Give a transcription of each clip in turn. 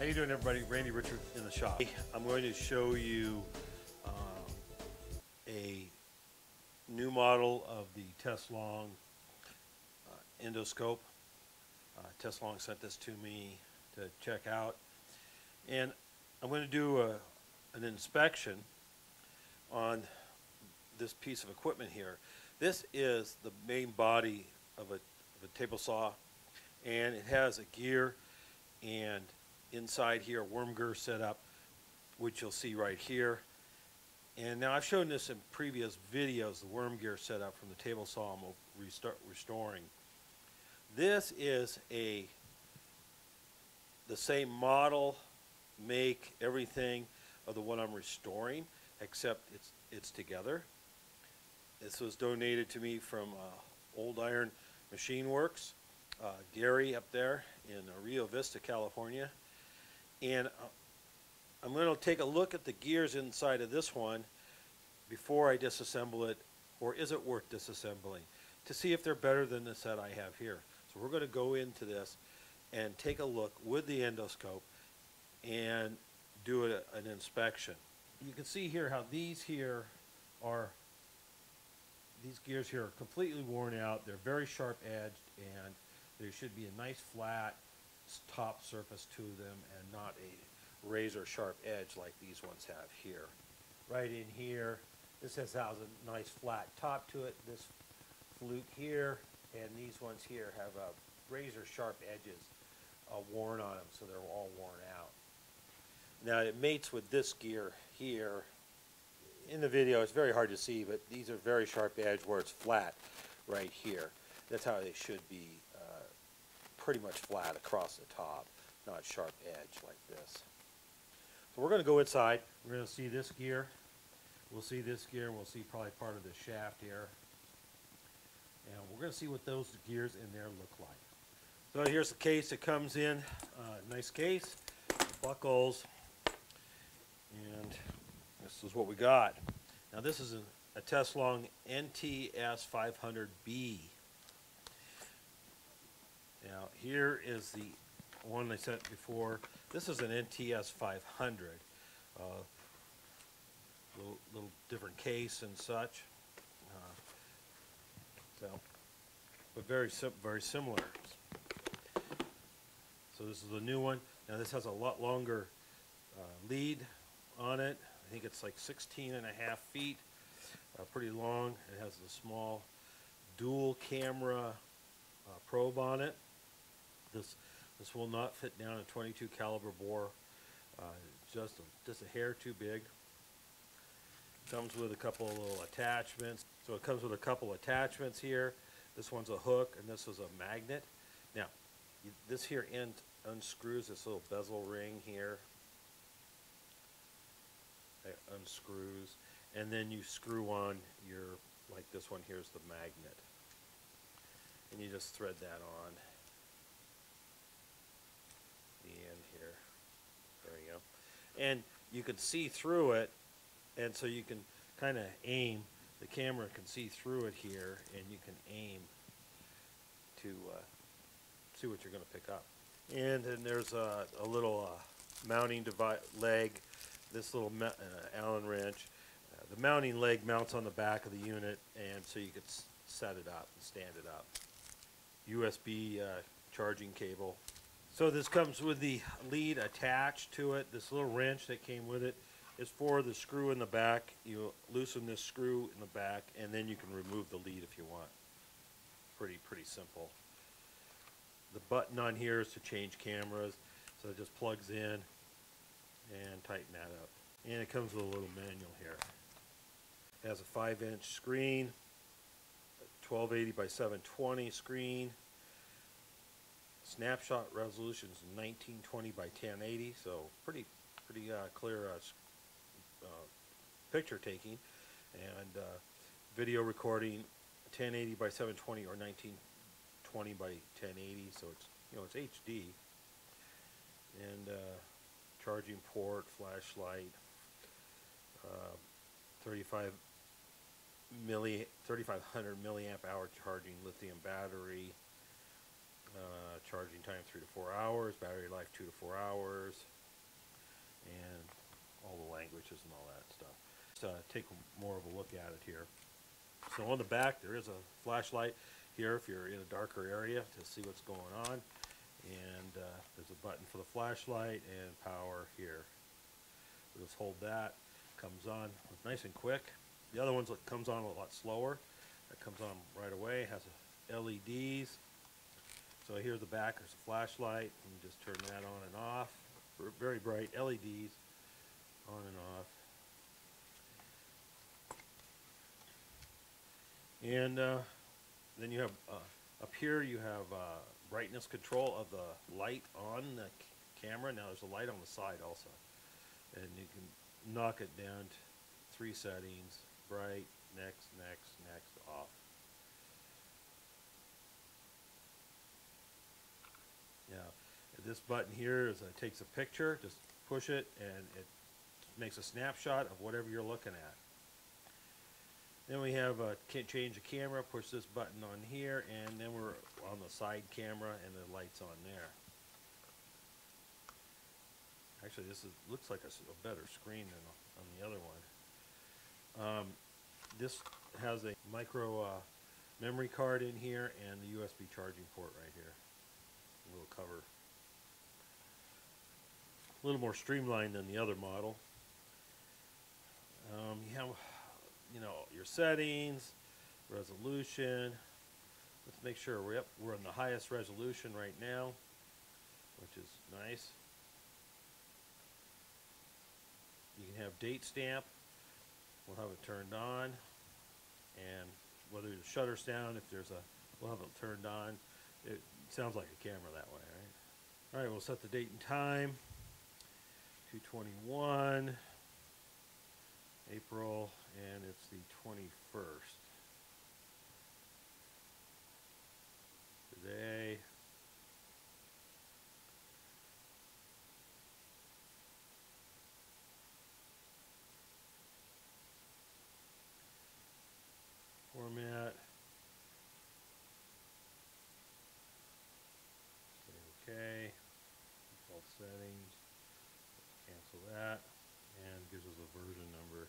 How you doing, everybody? Randy Richard in the shop. I'm going to show you a new model of the Teslong endoscope. Teslong sent this to me to check out, and I'm going to do an inspection on this piece of equipment here. This is the main body of a table saw, and it has a gear and inside here a wormgear setup, which you'll see right here. And now I've shown this in previous videos, the wormgear setup from the table saw I'm restoring. This is the same model, make, everything of the one I'm restoring, except it's together. This was donated to me from Old Iron Machine Works, Gary up there in Rio Vista, California. And I'm going to take a look at the gears inside of this one before I disassemble it, or is it worth disassembling, to see if they're better than the set I have here. So we're going to go into this and take a look with the endoscope and do an inspection. You can see here how these gears here are completely worn out. They're very sharp edged, and there should be a nice flat top surface to them and not a razor sharp edge like these ones have here. Right in here, this has a nice flat top to it. This flute here and these ones here have razor sharp edges worn on them, so they're all worn out. Now it mates with this gear here. In the video it's very hard to see, but these are very sharp edge where it's flat right here. That's how they should be, pretty much flat across the top, not sharp edge like this. So we're going to go inside. We're going to see this gear. We'll see this gear, and we'll see probably part of the shaft here. And we're going to see what those gears in there look like. So here's the case that comes in. Nice case, buckles, and this is what we got. Now this is a Teslong NTS500B. Now here is the one I sent before. This is an NTS500. Little different case and such. But very similar. So this is a new one. Now this has a lot longer lead on it. I think it's like 16.5 feet, pretty long. It has a small dual camera probe on it. This will not fit down a 22 caliber bore, just a hair too big. Comes with a couple of little attachments. So it comes with a couple attachments here. This one's a hook, and this is a magnet. Now, this here end unscrews this little bezel ring here. It unscrews, and then you screw on your, like this one here's the magnet, and you just thread that on the end here. There you go, and you can see through it, and so you can kind of aim. The camera can see through it here, and you can aim to see what you're going to pick up. And then there's a little mounting device leg. This little Allen wrench. The mounting leg mounts on the back of the unit, and so you could set it up and stand it up. USB charging cable. So this comes with the lead attached to it. This little wrench that came with it is for the screw in the back. You loosen this screw in the back, and then you can remove the lead if you want. Pretty simple. The button on here is to change cameras, so it just plugs in and tighten that up. And it comes with a little manual here. It has a 5-inch screen, 1280 by 720 screen. Snapshot resolution is 1920 by 1080, so pretty clear picture taking. And video recording, 1080 by 720 or 1920 by 1080, so it's, you know, it's HD. And charging port, flashlight, 3,500 milliamp hour charging lithium battery, charging time 3 to 4 hours, battery life 2 to 4 hours, and all the languages and all that stuff. Let's take more of a look at it here. So on the back there is a flashlight here if you're in a darker area to see what's going on, and there's a button for the flashlight and power here. We'll just hold that, comes on nice and quick. The other ones that comes on a lot slower. That comes on right away, has LEDs. So here's the back, there's a flashlight, and just turn that on and off. Very bright LEDs, on and off. And then you have, up here you have brightness control of the light on the camera. Now there's a light on the side also. And you can knock it down to 3 settings, bright, next, next, next, off. Now this button here is it takes a picture, just push it and it makes a snapshot of whatever you're looking at. Then we have a change the camera, push this button on here, and then we're on the side camera and the light's on there. Actually this is, looks like a better screen than on the other one. This has a micro memory card in here and the USB charging port right here. A little cover. A little more streamlined than the other model. You have your settings, resolution. Let's make sure we're on the highest resolution right now, which is nice. You can have date stamp. We'll have it turned on, and whether the shutter's down, if there's a, we'll have it turned on. It sounds like a camera that way, right? All right, we'll set the date and time. 2/21. April, and it's the 21st. Today. Format. Okay. Default settings. Cancel that. And gives us a version number.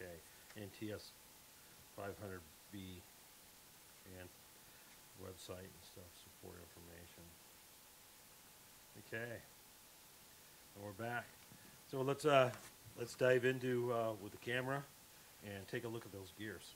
Okay, NTS500B, and website and stuff, support information. Okay, and we're back. So let's dive into with the camera and take a look at those gears.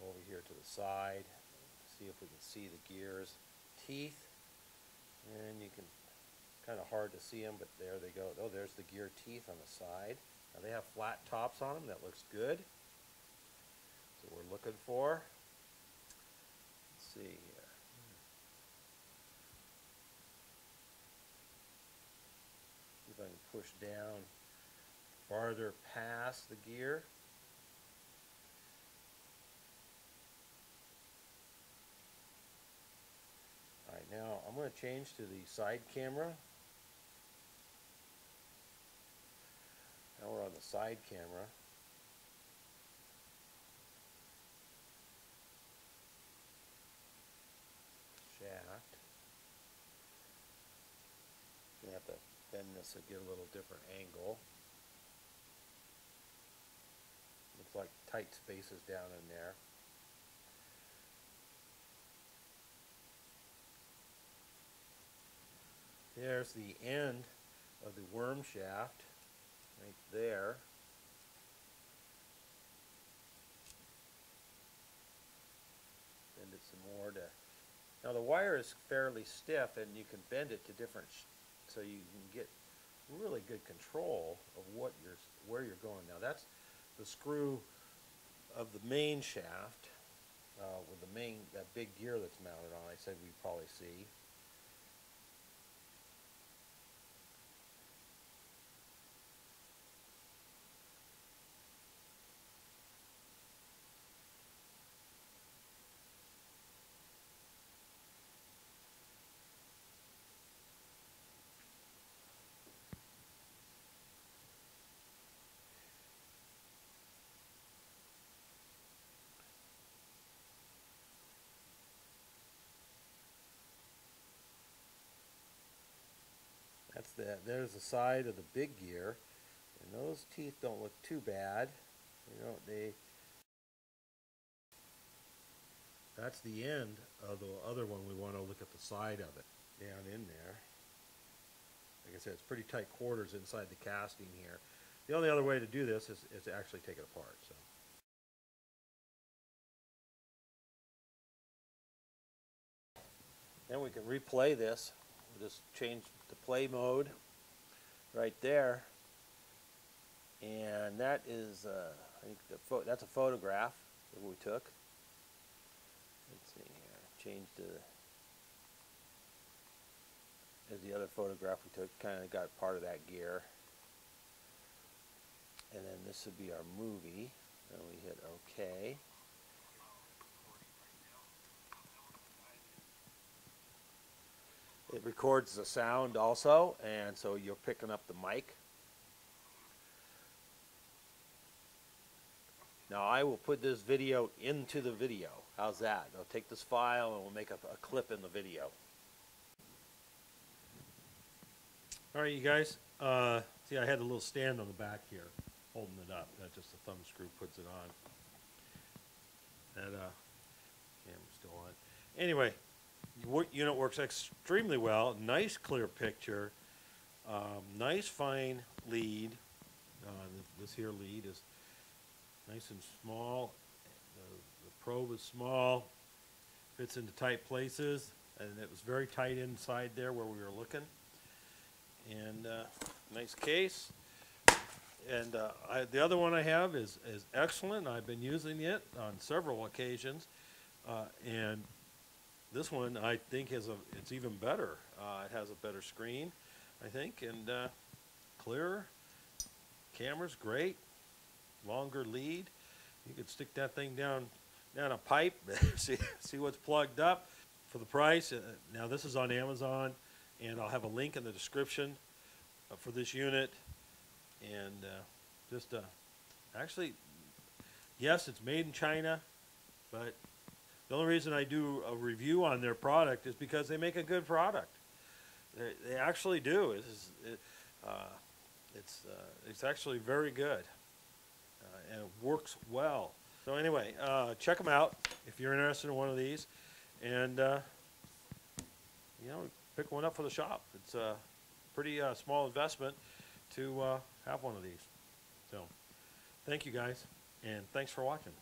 Over here to the side, see if we can see the gears, teeth, and you can, kind of hard to see them, but there they go. Oh, there's the gear teeth on the side. Now they have flat tops on them. That looks good. That's what we're looking for. Let's see here. See if I can push down farther past the gear. Alright, now I'm going to change to the side camera. Now we're on the side camera. Shaft. Gonna have to bend this to get a little different angle. Looks like tight spaces down in there. There's the end of the worm shaft, right there. Bend it some more to. Now the wire is fairly stiff, and you can bend it to different, so you can get really good control of what you're, where you're going. Now that's the screw of the main shaft. with the main, that big gear that's mounted on, I said we probably see. That's that. There's the side of the big gear, and those teeth don't look too bad. You know, they. That's the end of the other one. We want to look at the side of it down in there. Like I said, it's pretty tight quarters inside the casting here. The only other way to do this is to actually take it apart. So. Then we can replay this. Just change the play mode right there, and that is I think that's a photograph that we took. Let's see here, change to, there's the other photograph we took, kind of got part of that gear, and then this would be our movie, and we hit OK. It records the sound also, and so you're picking up the mic. Now I will put this video into the video. How's that? I'll take this file and we'll make a clip in the video. All right, you guys. See, I had a little stand on the back here holding it up. That's just a thumb screw puts it on. That camera's still on. Anyway. Unit works extremely well. Nice clear picture, nice fine lead. This here lead is nice and small. The probe is small, fits into tight places, and it was very tight inside there where we were looking. And nice case. And the other one I have is excellent. I've been using it on several occasions, and this one, I think, it's even better. It has a better screen, I think, and clearer. Camera's great. Longer lead. You could stick that thing down a pipe, see what's plugged up for the price. Now, this is on Amazon, and I'll have a link in the description for this unit. And just, actually, yes, it's made in China, but the only reason I do a review on their product is because they make a good product. They actually do. It's actually very good, and it works well. So anyway, check them out if you're interested in one of these, and you know, pick one up for the shop. It's a pretty small investment to have one of these. So thank you guys, and thanks for watching.